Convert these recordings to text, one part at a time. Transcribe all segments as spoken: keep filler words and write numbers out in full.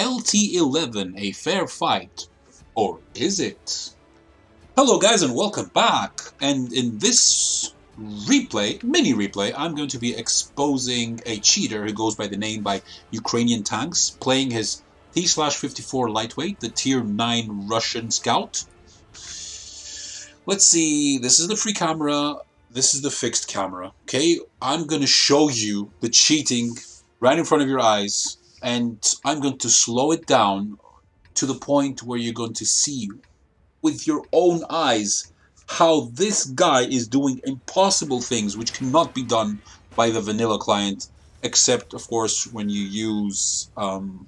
L T eleven a fair fight, or is it? Hello guys and welcome back, and in this replay, mini replay, I'm going to be exposing a cheater who goes by the name by UkrainianTanks, playing his T fifty-four Lightweight, the tier nine Russian scout. Let's see, this is the free camera, this is the fixed camera, okay? I'm going to show you the cheating right in front of your eyes, and I'm going to slow it down to the point where you're going to see with your own eyes how this guy is doing impossible things which cannot be done by the vanilla client, except of course when you use um,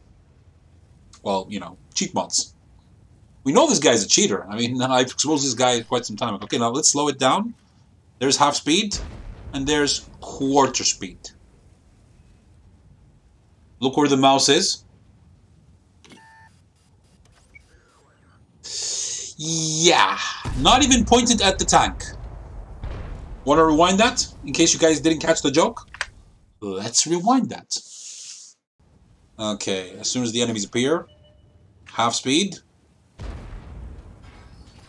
well, you know, cheat mods. We know this guy's a cheater. I mean, I've exposed this guy quite some time ago. Okay, now let's slow it down. There's half speed and there's quarter speed. Look where the mouse is. Yeah, not even pointed at the tank. Want to rewind that in case you guys didn't catch the joke? Let's rewind that. Okay, as soon as the enemies appear, half speed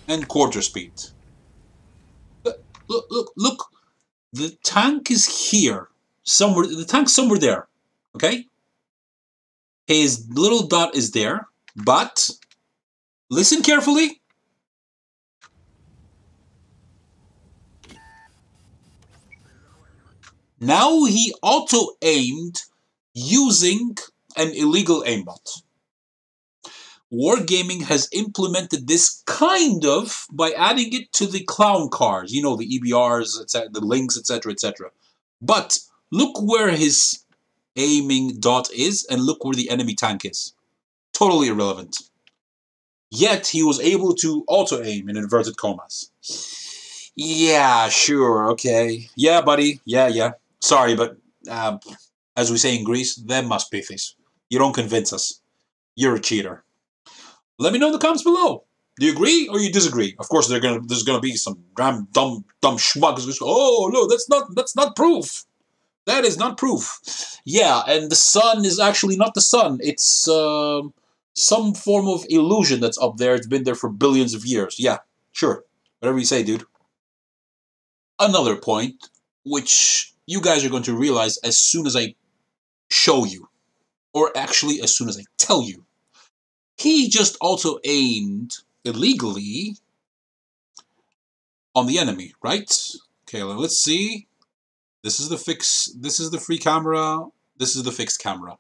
and quarter speed. Look, look, look, look. The tank is here somewhere. The tank's somewhere there. Okay. His little dot is there, but listen carefully. Now he auto-aimed using an illegal aimbot. Wargaming has implemented this kind of by adding it to the clown cars, you know, the E B Rs, et cetera, the links, et cetera, et cetera. But look where his aiming dot is, and look where the enemy tank is. Totally irrelevant. Yet he was able to auto aim in inverted commas. Yeah, sure, okay. Yeah, buddy. Yeah, yeah. Sorry, but um, as we say in Greece, there must be this. You don't convince us. You're a cheater. Let me know in the comments below. Do you agree or you disagree? Of course, they're gonna. There's gonna be some damn dumb dumb schmucks. Oh no, that's not that's not proof. That is not proof. Yeah, and the sun is actually not the sun. It's uh, some form of illusion that's up there. It's been there for billions of years. Yeah, sure. Whatever you say, dude. Another point, which you guys are going to realize as soon as I show you. Or actually, as soon as I tell you. He just also aimed illegally on the enemy, right? Okay, let's see. This is the fix, this is the free camera, this is the fixed camera.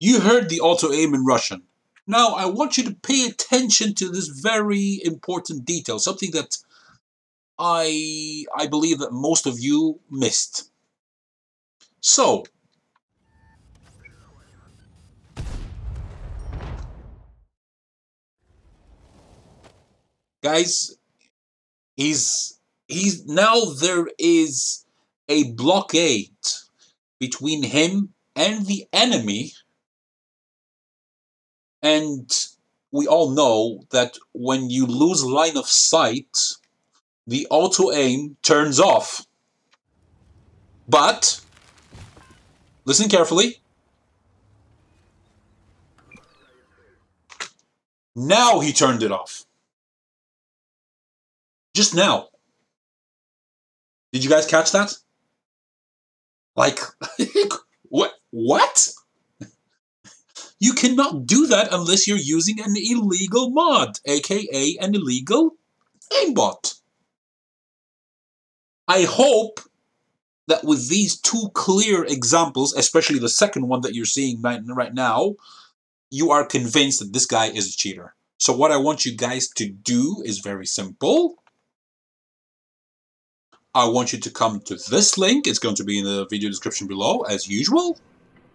You heard the auto-aim in Russian. Now, I want you to pay attention to this very important detail, something that I, I believe that most of you missed. So, guys, he's, he's, now there is a blockade between him and the enemy, and we all know that when you lose line of sight, the auto-aim turns off. But listen carefully. Now he turned it off. Just now. Did you guys catch that? Like, what? What? You cannot do that unless you're using an illegal mod, aka an illegal aimbot. I hope that with these two clear examples, especially the second one that you're seeing right now, you are convinced that this guy is a cheater. So what I want you guys to do is very simple. I want you to come to this link. It's going to be in the video description below, as usual.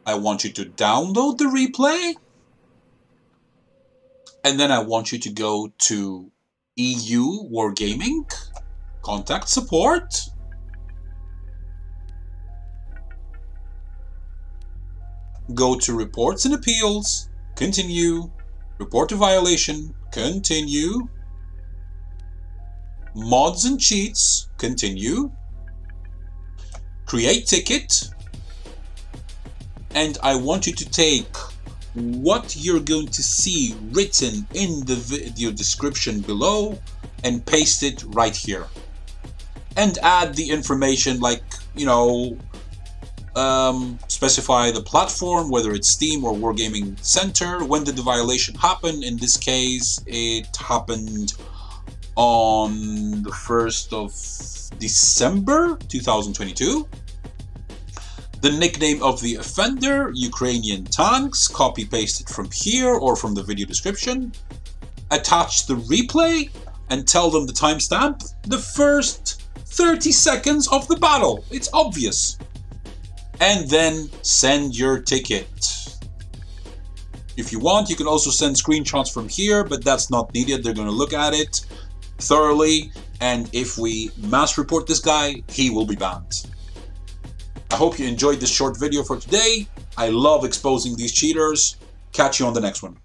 I want you to download the replay. And then I want you to go to E U Wargaming, contact support. Go to reports and appeals, continue. Report a violation, continue. Mods and cheats, continue. Create ticket. And I want you to take what you're going to see written in the video description below and paste it right here. And add the information like, you know, um, specify the platform, whether it's Steam or Wargaming Center, when did the violation happen. In this case, it happened on the first of December two thousand twenty-two. The nickname of the offender, Ukrainian Tanks, copy paste it from here or from the video description. Attach the replay and tell them the timestamp, the first thirty seconds of the battle. It's obvious. And then send your ticket. If you want, you can also send screenshots from here, but that's not needed. They're going to look at it thoroughly. And if we mass report this guy, he will be banned. I hope you enjoyed this short video for today. I love exposing these cheaters. Catch you on the next one.